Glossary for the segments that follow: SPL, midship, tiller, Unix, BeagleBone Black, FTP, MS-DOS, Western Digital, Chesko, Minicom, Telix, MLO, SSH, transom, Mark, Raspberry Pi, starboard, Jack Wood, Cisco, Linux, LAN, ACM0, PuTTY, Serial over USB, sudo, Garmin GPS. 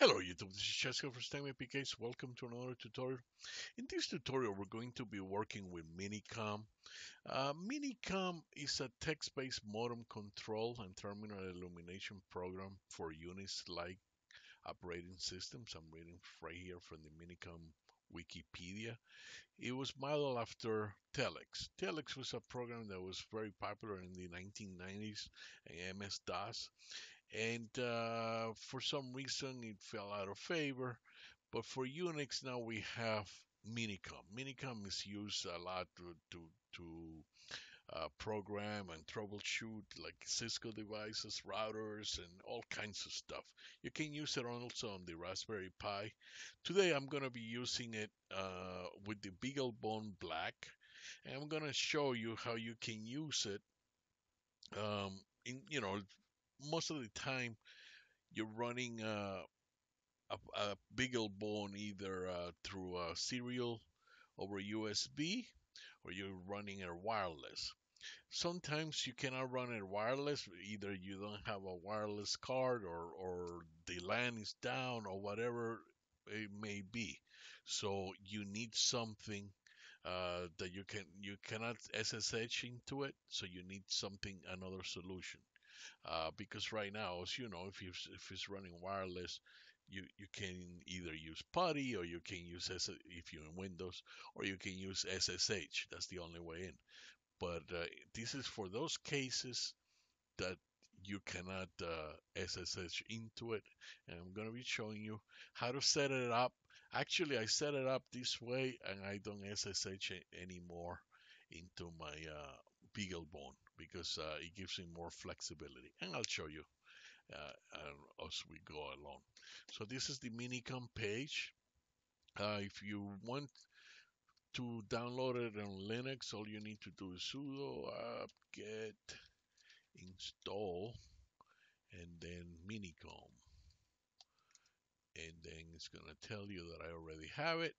Hello YouTube, this is Chesko from STEM APKs. Welcome to another tutorial. In this tutorial, we're going to be working with Minicom. Minicom is a text-based modem control and terminal illumination program for Unix-like operating systems. I'm reading right here from the Minicom Wikipedia. It was modeled after Telix. Telix was a program that was very popular in the 1990s, MS-DOS. And for some reason it fell out of favor, but for Unix now we have Minicom. Minicom is used a lot to program and troubleshoot like Cisco devices, routers, and all kinds of stuff. You can use it also on the Raspberry Pi. Today I'm going to be using it with the BeagleBone Black, and I'm going to show you how you can use it. Most of the time you're running a BeagleBone either through a serial over USB, or you're running it wireless. Sometimes you cannot run it wireless, either you don't have a wireless card or the LAN is down or whatever it may be. So you need something that you cannot SSH into it, so you need another solution. Because right now, as you know, if it's running wireless, you can either use PuTTY, or you can use, if you're in Windows, or you can use SSH. That's the only way in. But this is for those cases that you cannot SSH into it. And I'm going to be showing you how to set it up. Actually, I set it up this way, and I don't SSH anymore into my BeagleBone, because it gives me more flexibility, and I'll show you as we go along. So this is the Minicom page. If you want to download it on Linux, all you need to do is sudo apt-get install, and then Minicom, and then it's gonna tell you that I already have it.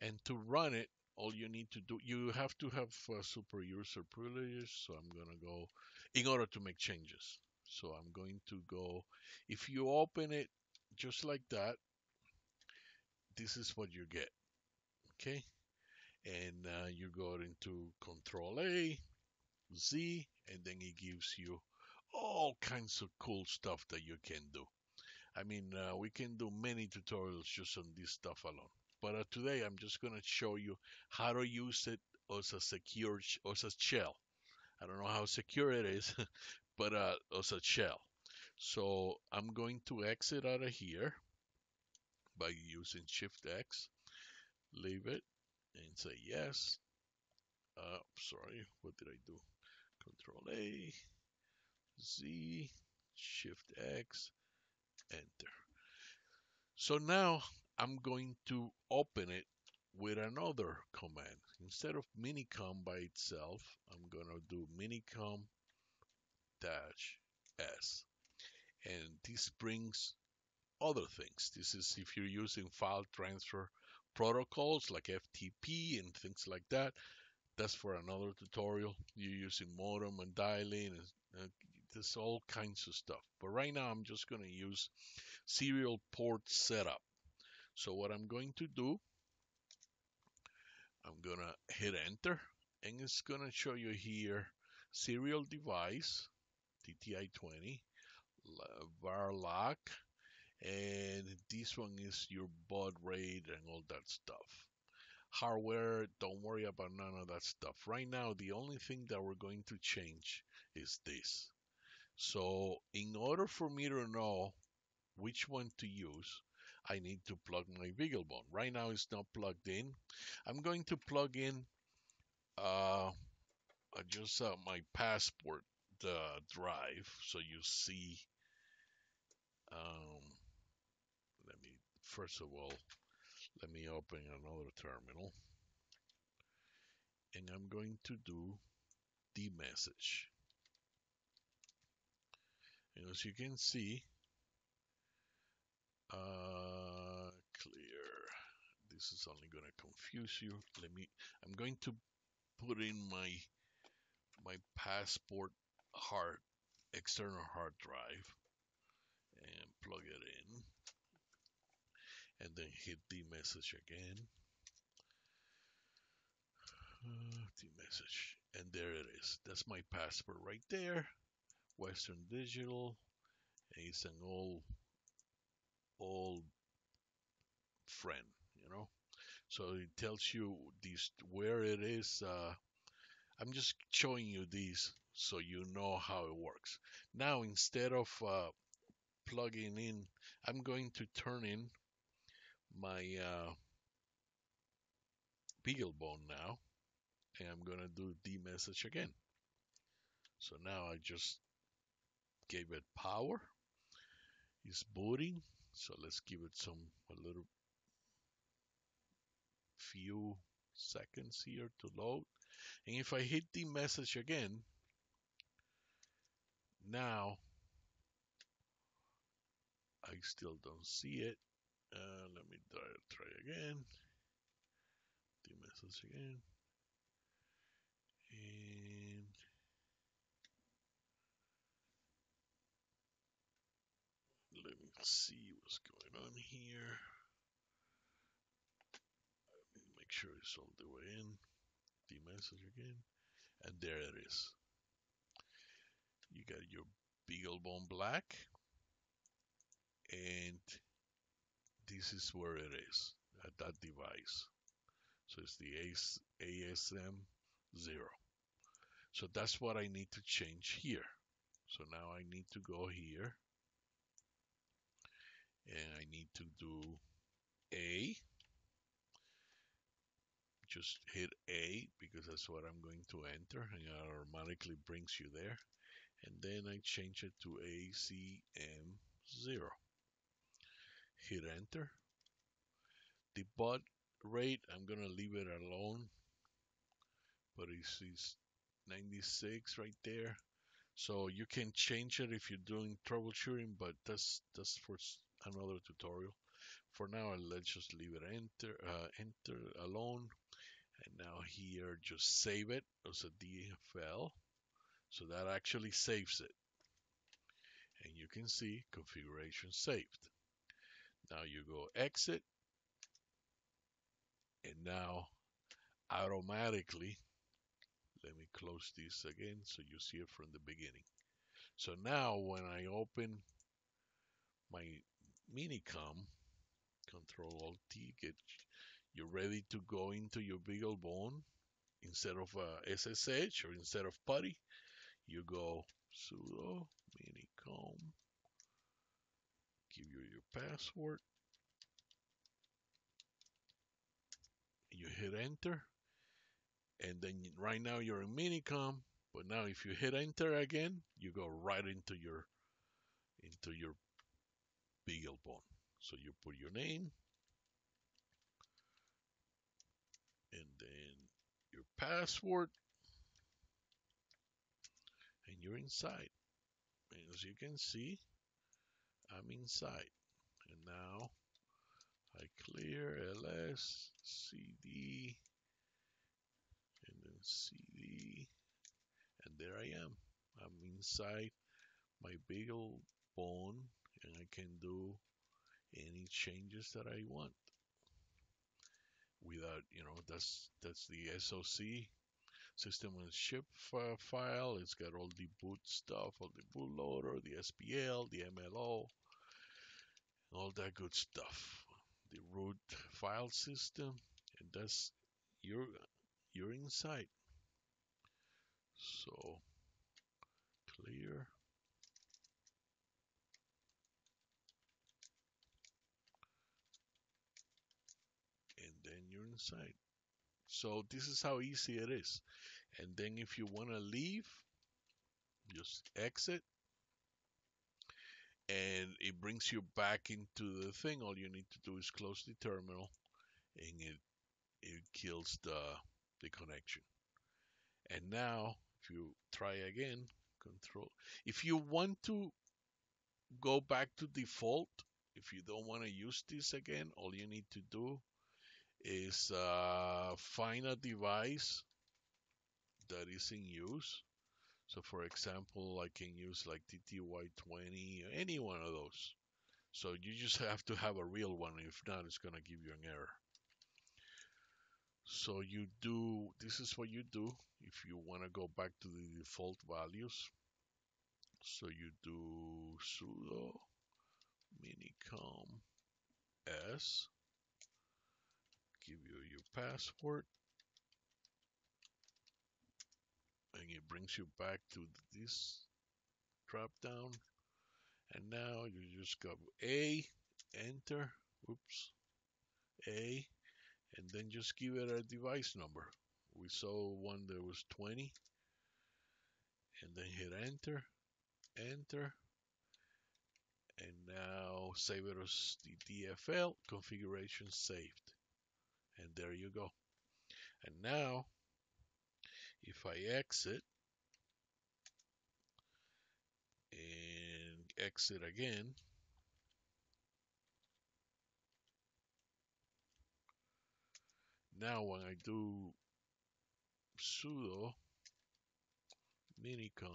And to run it, all you need to do, you have to have super user privileges. So I'm going to go, in order to make changes. So I'm going to go, if you open it just like that, this is what you get. Okay. And you go into Control A, Z, and then it gives you all kinds of cool stuff that you can do. I mean, we can do many tutorials just on this stuff alone. But today I'm just going to show you how to use it as a secure, as a shell. I don't know how secure it is, but as a shell. So I'm going to exit out of here by using Shift X, leave it, and say yes. Sorry, what did I do? Control A, Z, Shift X, Enter. So now I'm going to open it with another command. Instead of Minicom by itself, I'm going to do Minicom-S. And this brings other things. This is if you're using file transfer protocols like FTP and things like that. That's for another tutorial. You're using modem and dialing, and there's all kinds of stuff. But right now, I'm just going to use serial port setup. So what I'm going to do, I'm going to hit enter, and it's going to show you here, serial device, TTI20, var lock, and this one is your baud rate and all that stuff. Hardware, don't worry about none of that stuff. Right now, the only thing that we're going to change is this. So in order for me to know which one to use, I need to plug my BeagleBone. Right now it's not plugged in. I'm going to plug in just my passport drive, so you see. Let me first of all, let me open another terminal, and I'm going to do the message, and as you can see. Clear. This is only going to confuse you. I'm going to put in my passport external hard drive and plug it in. and then hit demessage again. Demessage, and there it is. That's my passport right there, Western Digital. And it's an old friend, you know. So it tells you this where it is. I'm just showing you these so you know how it works. Now instead of plugging in, I'm going to turn in my BeagleBone now, and I'm gonna do demessage again. So now I just gave it power. It's booting, so let's give it a few seconds here to load. And if I hit the message again, now I still don't see it. Let me try again. The message again, and let me see what's going on here. Make sure it's all the way in. The message again, and there it is. You got your BeagleBone Black, and this is where it is at that device. So it's the ACM0. So that's what I need to change here. So now I need to go here, and I need to do A. Just hit A because that's what I'm going to enter, and it automatically brings you there. And then I change it to ACM0. Hit enter. The baud rate, I'm gonna leave it alone, but it sees 96 right there. So you can change it if you're doing troubleshooting, but that's for another tutorial. For now, let's just leave it enter alone. And now here, just save it as a DFL. So that actually saves it. And you can see configuration saved. Now you go exit. And now automatically, let me close this again so you see it from the beginning. So now when I open my Minicom, Control-Alt-T, you're ready to go into your BeagleBone. Instead of SSH or instead of PuTTY, you go sudo minicom, give you your password, you hit enter, and then right now you're in Minicom, but now if you hit enter again, you go right into your BeagleBone. So you put your name, and then your password, and you're inside. And as you can see, I'm inside. And now I clear ls, cd, and then cd, and there I am. I'm inside my BeagleBone, and I can do any changes that I want without, you know, that's the SOC, system on chip file. It's got all the boot stuff, all the bootloader, the SPL, the MLO, all that good stuff, the root file system, and that's you're inside. So clear. Inside. So this is how easy it is. And then if you want to leave, just exit, and it brings you back into the thing. All you need to do is close the terminal, and it kills the connection. And now if you try again, control, if you want to go back to default, if you don't want to use this again, all you need to do is find a device that is in use. So for example, I can use like TTY 20, any one of those. So you just have to have a real one. If not, it's going to give you an error. So you do, this is what you do if you want to go back to the default values. So you do sudo minicom s, give you your password, and it brings you back to this drop down. And now you just go A, enter, oops, A, and then just give it a device number. We saw one that was 20, and then hit enter, enter, and now save it as the DFL, configuration saved. And there you go. And now, if I exit, and exit again, now when I do sudo minicom,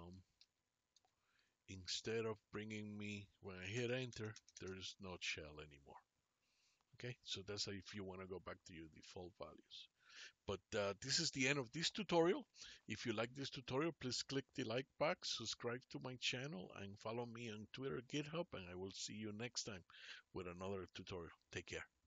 instead of bringing me, when I hit enter, there's no shell anymore. Okay, so that's how, if you want to go back to your default values. But this is the end of this tutorial. If you like this tutorial, please click the like button, subscribe to my channel, and follow me on Twitter, GitHub, and I will see you next time with another tutorial. Take care.